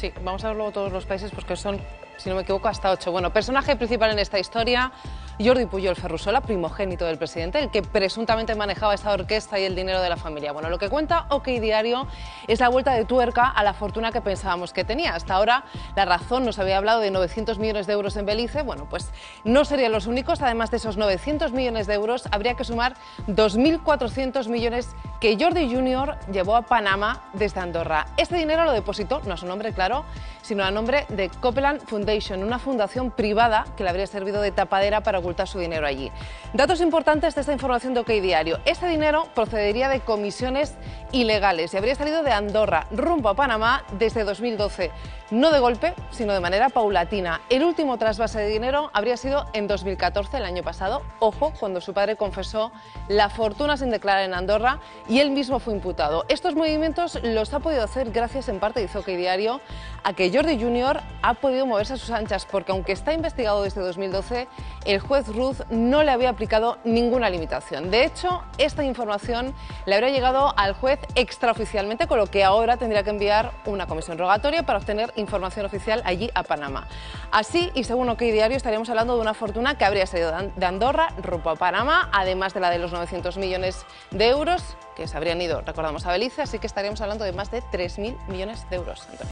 Sí, vamos a ver luego todos los países, porque son, si no me equivoco, hasta 8. Bueno, personaje principal en esta historia, Jordi Pujol Ferrusola, primogénito del presidente, el que presuntamente manejaba esta orquesta y el dinero de la familia. Bueno, lo que cuenta OK Diario es la vuelta de tuerca a la fortuna que pensábamos que tenía. Hasta ahora La Razón nos había hablado de 900 millones de euros en Belice. Bueno, pues no serían los únicos. Además de esos 900 millones de euros, habría que sumar 2.400 millones que Jordi Jr. llevó a Panamá desde Andorra. Este dinero lo depositó, no a su nombre, claro, sino a nombre de Copeland Foundation, una fundación privada que le habría servido de tapadera para ocultar su dinero allí. Datos importantes de esta información de OK Diario. Este dinero procedería de comisiones ilegales y habría salido de Andorra rumbo a Panamá desde 2012. No de golpe, sino de manera paulatina. El último trasvase de dinero habría sido en 2014, el año pasado. Ojo, cuando su padre confesó la fortuna sin declarar en Andorra y él mismo fue imputado. Estos movimientos los ha podido hacer gracias, en parte, dice OK Diario, a que Jordi Jr. ha podido moverse a sus anchas, porque aunque está investigado desde 2012, el juez Ruz no le había aplicado ninguna limitación. De hecho, esta información le habría llegado al juez extraoficialmente, con lo que ahora tendría que enviar una comisión rogatoria para obtener información oficial allí a Panamá. Así, y según OK Diario, estaríamos hablando de una fortuna que habría salido de Andorra rumbo a Panamá, además de la de los 900 millones de euros que se habrían ido, recordamos, a Belice, así que estaríamos hablando de más de 3.000 millones de euros.